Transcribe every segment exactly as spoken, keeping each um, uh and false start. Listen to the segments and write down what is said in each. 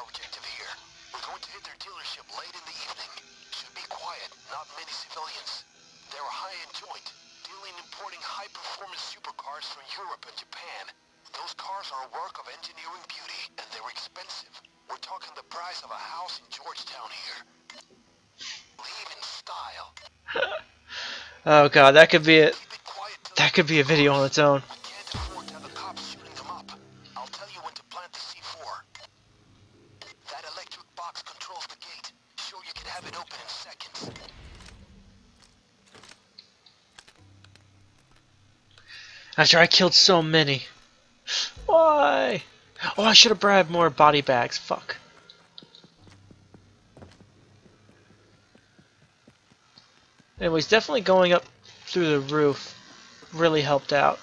our objective here. We're going to hit their dealership late in the evening. Should be quiet, not many civilians. They're a high-end joint, dealing and importing high-performance supercars from Europe and Japan. Those cars are a work of engineering beauty, and they're expensive. We're talking the price of a house in Georgetown here. Leave in style. Oh god, that could be it. That could be a video on its own. After I killed so many. Why? Oh, I should have grabbed more body bags. Fuck. Anyways, definitely going up through the roof really helped out.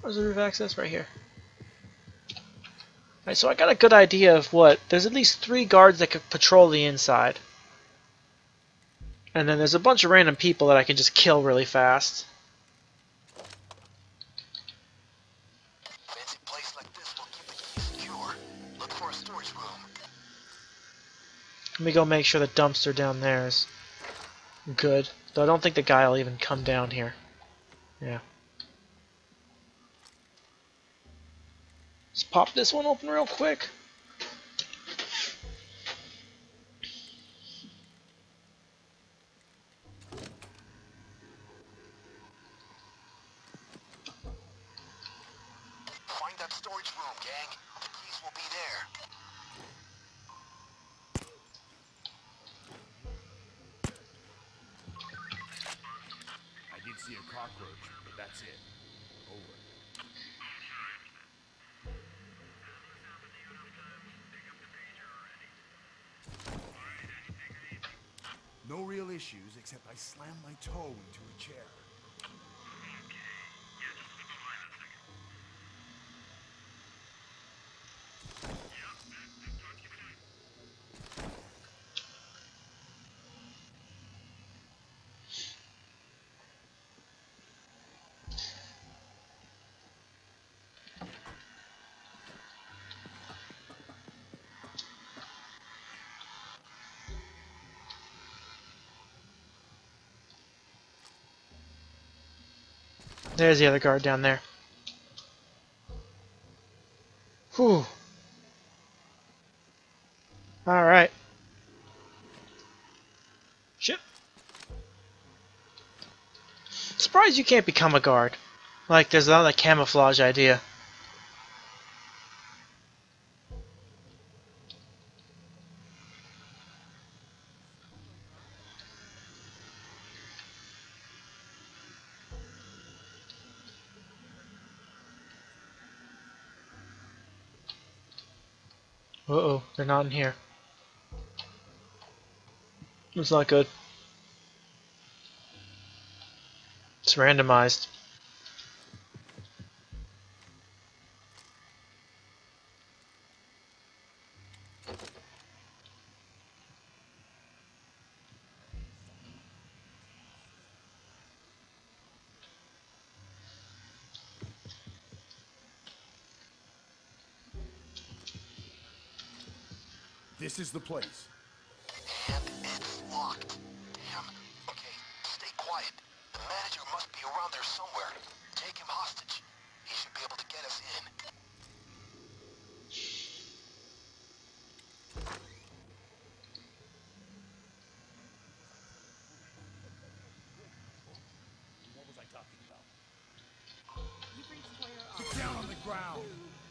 Where's the roof access? Right here. Alright, so I got a good idea of what. There's at least three guards that could patrol the inside. And then there's a bunch of random people that I can just kill really fast. Fancy place like this will keep the keys secure. Look for a storage room. Let me go make sure the dumpster down there is good. Though I don't think the guy will even come down here. Yeah. Let's pop this one open real quick. No real issues, except I slammed my toe into a chair. There's the other guard down there. Whew. Alright. Shit. Surprised you can't become a guard. Like, there's another camouflage idea. Uh-oh, they're not in here. It's not good. It's randomized. This is the place. And it's locked. Damn. Okay, stay quiet. The manager must be around there somewhere. Take him hostage. He should be able to get us in. What was I talking about? You bring Sawyer on. Down on the ground.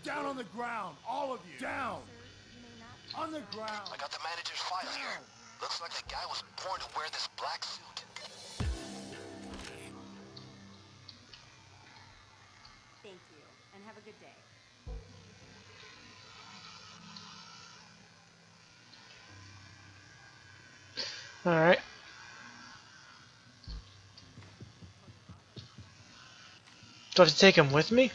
Down on the ground. All of you. Down. On the ground. I got the manager's file here. Looks like the guy was born to wear this black suit. Thank you, and have a good day. All right. Do I have to take him with me?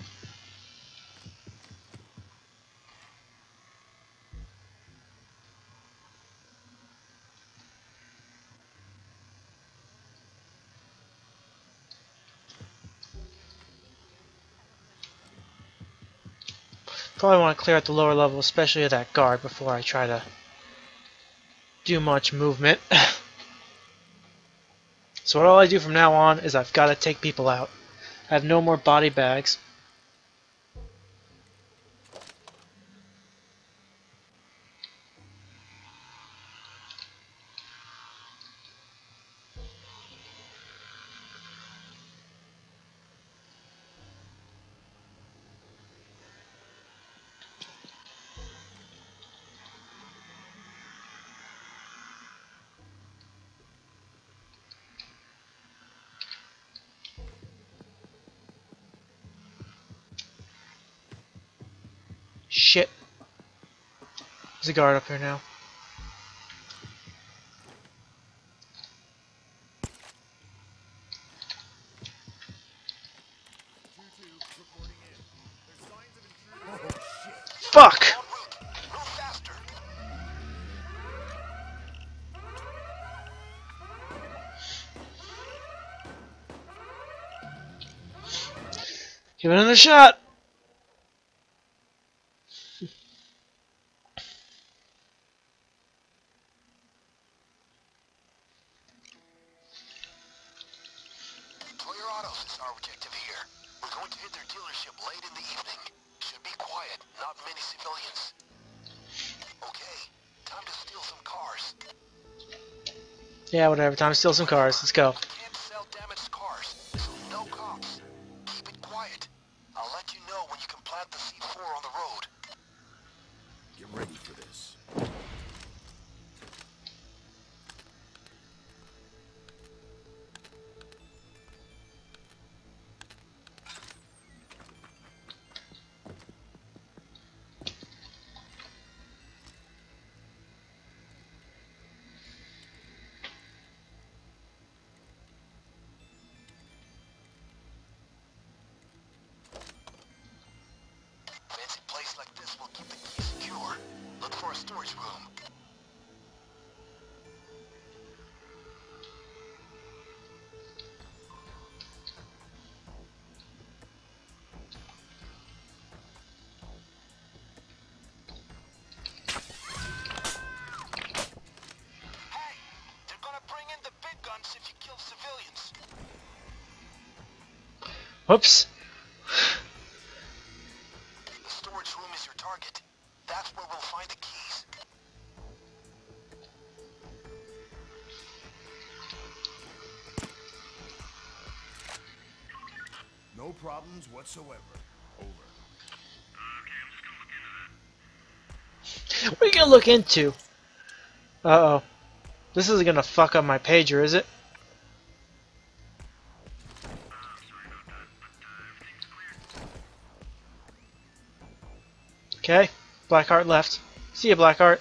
Probably want to clear out the lower level, especially of that guard, before I try to do much movement. So what all I do from now on is I've got to take people out. I have no more body bags. Shit. There's a guard up here now. Fuck! Give it another shot! Yeah, whatever. Time to steal some cars. Let's go. Can't sell damaged cars. So no cops. Keep it quiet. I'll let you know when you can plant the C four on the road. Get ready for this. Storage room. Hey, they're gonna bring in the big guns if you kill civilians. Whoops. The storage room is your target. That's where we'll find the keys. No problems whatsoever. Over. Okay, I'm just gonna look into that. What are you gonna look into? Uh oh. This isn't gonna fuck up my pager, is it? Okay. Blackheart left. See ya, Blackheart.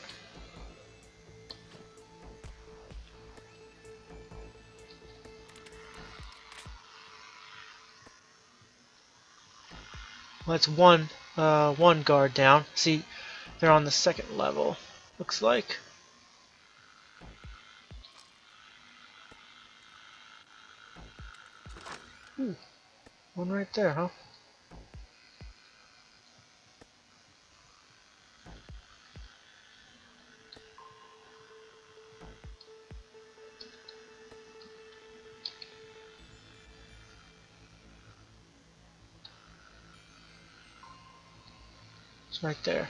Well, that's one, uh, one guard down. See, they're on the second level, looks like. Ooh, one right there, huh? It's right there.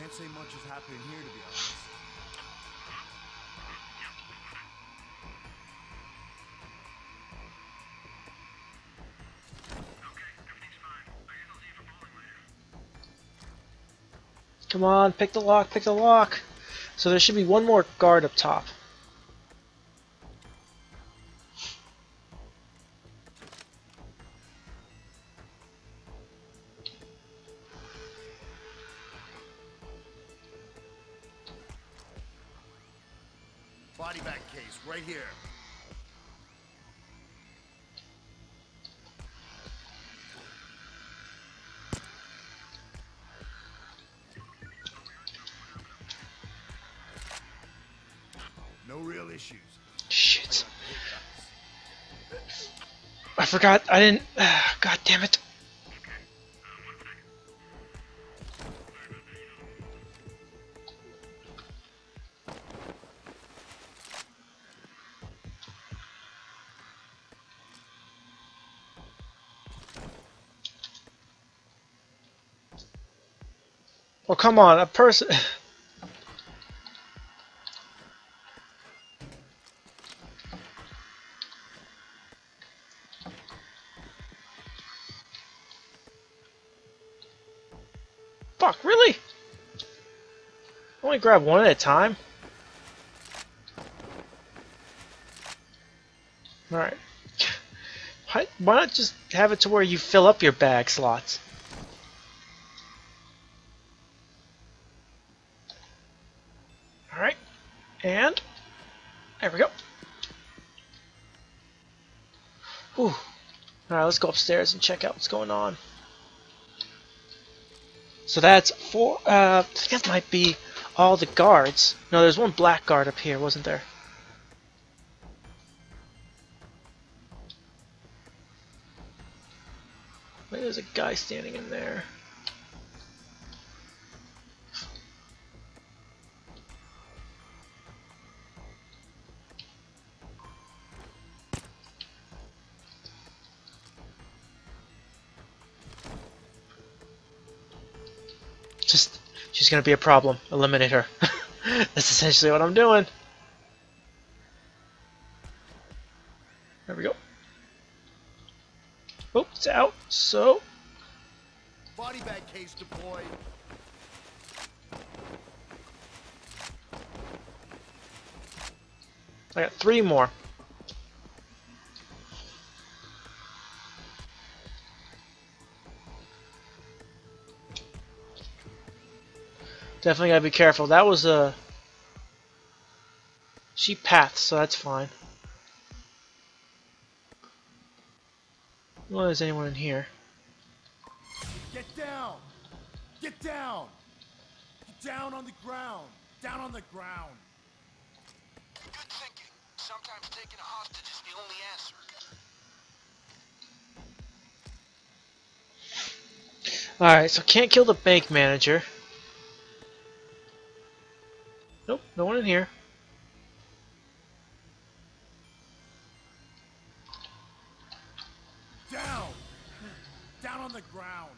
Can't say much is happening here, to be honest. Come on, pick the lock, pick the lock. So there should be one more guard up top. Body bag case right here. No real issues. Shit. I forgot. I didn't. Uh, God damn it. Well, come on, a person. Fuck, really? Only grab one at a time? Alright. Why not just have it to where you fill up your bag slots? And there we go. Whew. Alright, let's go upstairs and check out what's going on. So that's four, uh, I think that might be all the guards. No, there's one black guard up here, wasn't there? Maybe there's a guy standing in there. Just, she's gonna be a problem. Eliminate her. That's essentially what I'm doing. There we go. Oh, it's out. So. Body bag case deployed. I got three more. Definitely gotta be careful. That was a... She paths, so that's fine. Well, there's anyone in here. Get down! Get down! Get down on the ground! Down on the ground! Good thinking. Sometimes taking a hostage is the only answer. Alright, so can't kill the bank manager. Nope, no one in here. Down! Down on the ground!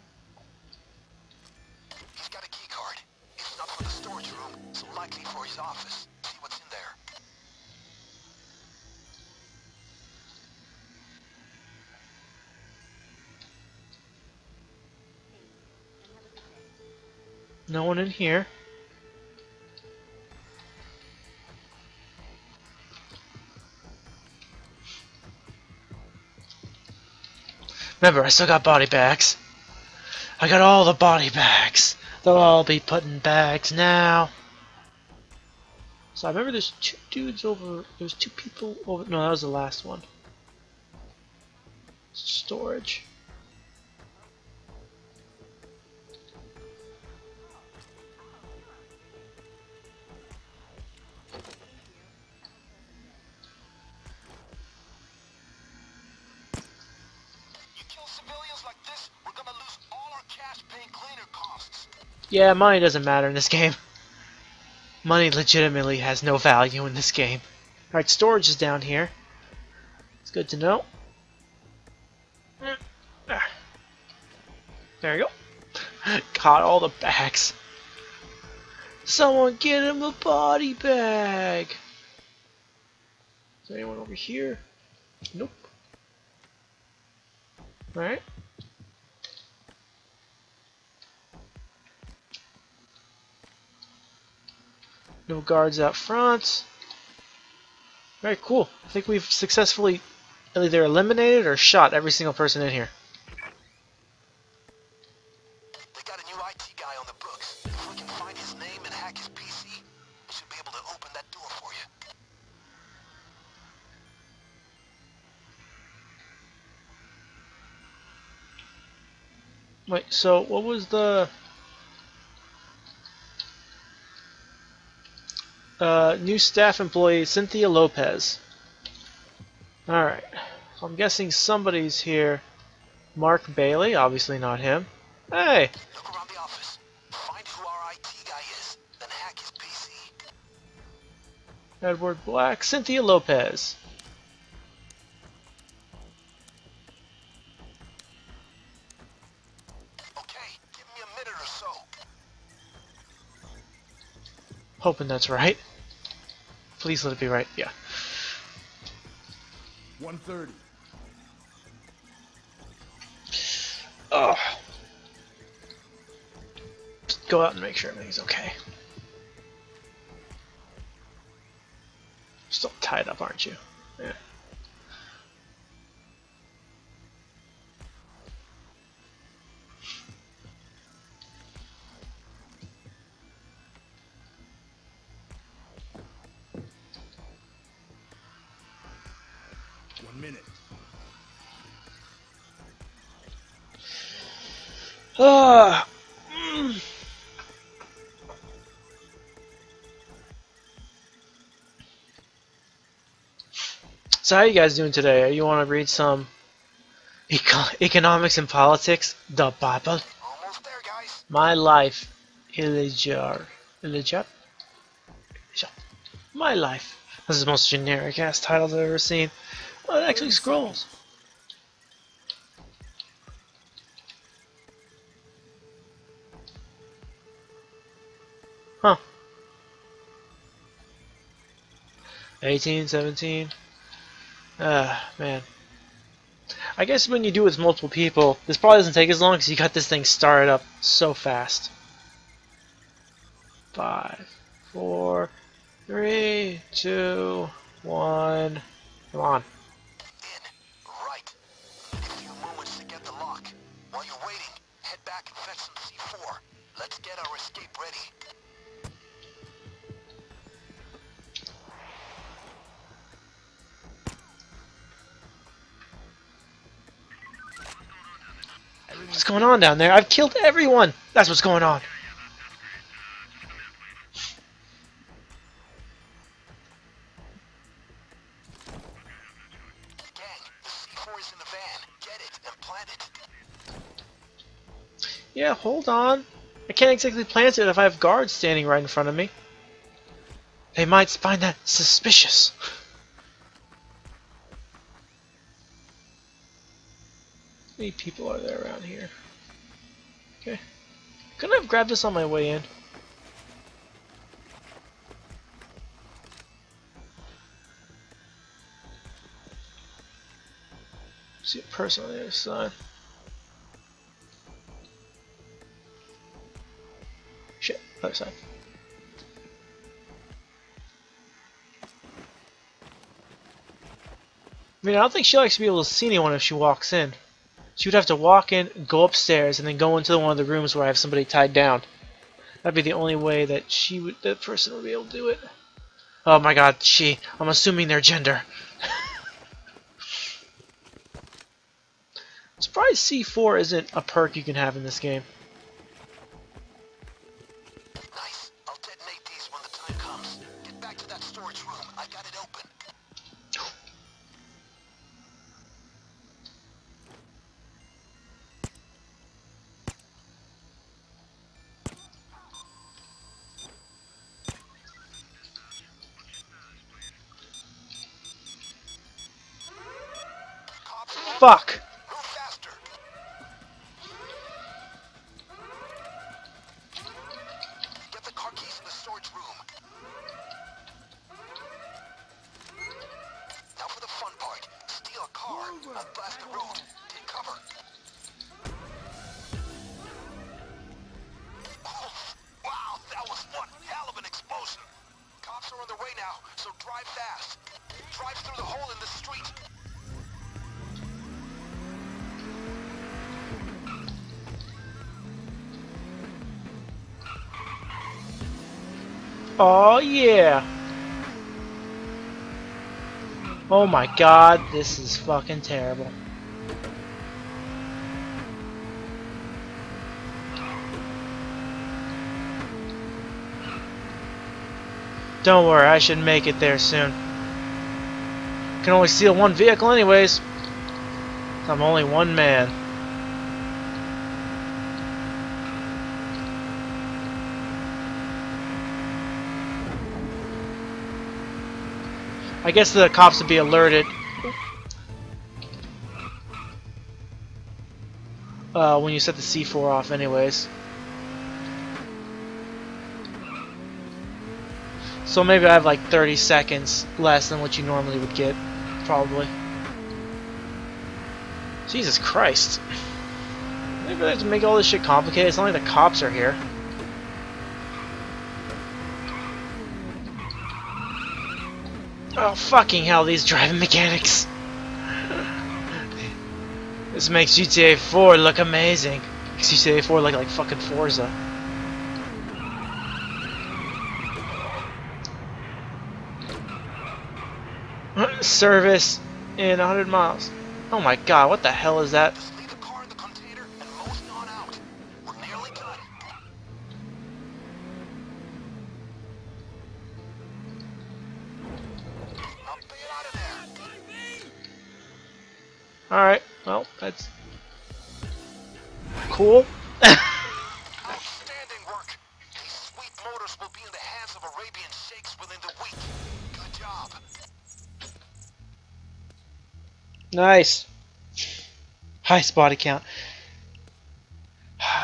He's got a key card. It's not for the storage room, so likely for his office. See what's in there. No one in here. Remember, I still got body bags. I got all the body bags. They'll all be put in bags now. So I remember there's two dudes over. There's two people over. No, that was the last one. Storage. Yeah, money doesn't matter in this game. Money legitimately has no value in this game. Alright, storage is down here. It's good to know. There you go. Caught all the bags. Someone get him a body bag! Is there anyone over here? Nope. Alright. No guards out front. Very cool. I think we've successfully either eliminated or shot every single person in here. They got a new I T guy on the books. If we can find his name and hack his P C, we should be able to open that door for you. Wait, so what was the... Uh, new staff employee, Cynthia Lopez. Alright, so I'm guessing somebody's here. Mark Bailey, obviously not him. Hey! Look around the office. Find who our I T guy is, then hack his P C. Edward Black, Cynthia Lopez. Hoping that's right. Please let it be right. Yeah. one thirty. Oh. Just go out and make sure everything's okay. Still tied up, aren't you? Yeah. Minute. Ah. Mm. So how are you guys doing today? You want to read some eco economics and politics? The Bible. Almost there, guys. My life, Elijah. Elijah. My life. This is the most generic ass titles I've ever seen. Oh, it actually scrolls. Huh. eighteen, seventeen. Ah, uh, man. I guess when you do it with multiple people, this probably doesn't take as long because you got this thing started up so fast. Five, four, three, two, one. Come on. What's going on down there? I've killed everyone! That's what's going on. Gang, the C four is in the van. Get it and plant it. Yeah, hold on. I can't exactly plant it if I have guards standing right in front of me. They might find that suspicious. How many people are there around here? Okay. Couldn't I have grabbed this on my way in? See a person on the other side. Shit, other side. I mean, I don't think she likes to be able to see anyone if she walks in. She would have to walk in, go upstairs, and then go into one of the rooms where I have somebody tied down. That'd be the only way that she would, that person would be able to do it. Oh my God, she. I'm assuming their gender. I'm surprised C four isn't a perk you can have in this game. Nice. I'll detonate these when the time comes. Get back to that storage room. I got it open. Fuck! Move faster. Get the car keys in the storage room. Now for the fun part. Steal a car. I'll blast the road. Take cover. Oh, wow, that was one hell of an explosion. Cops are on their way now, so drive fast. Drive through the hole in the street. Oh yeah! Oh my God, this is fucking terrible. Don't worry, I should make it there soon. Can only steal one vehicle anyways. I'm only one man. I guess the cops would be alerted uh, when you set the C four off anyways. So maybe I have like thirty seconds less than what you normally would get, probably. Jesus Christ. Maybe they have to make all this shit complicated. It's not like the cops are here. Oh, fucking hell, these driving mechanics. This makes G T A four look amazing. Makes G T A four look like fucking Forza. Service in one hundred miles. Oh my god, what the hell is that? Leave the car in the container and most on out. We're nearly done. Alright, well, that's cool. Outstanding work. These sweet motors will be in the hands of Arabian sheikhs within the week. Good job. Nice. Highest body count.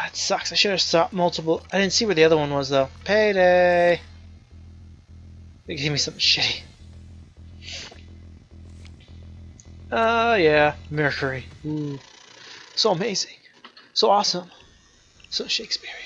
It sucks. I should have stopped multiple. I didn't see where the other one was though. Payday. They gave me something shitty. Oh uh, yeah, Mercury. Ooh. So amazing. So awesome. So Shakespearean.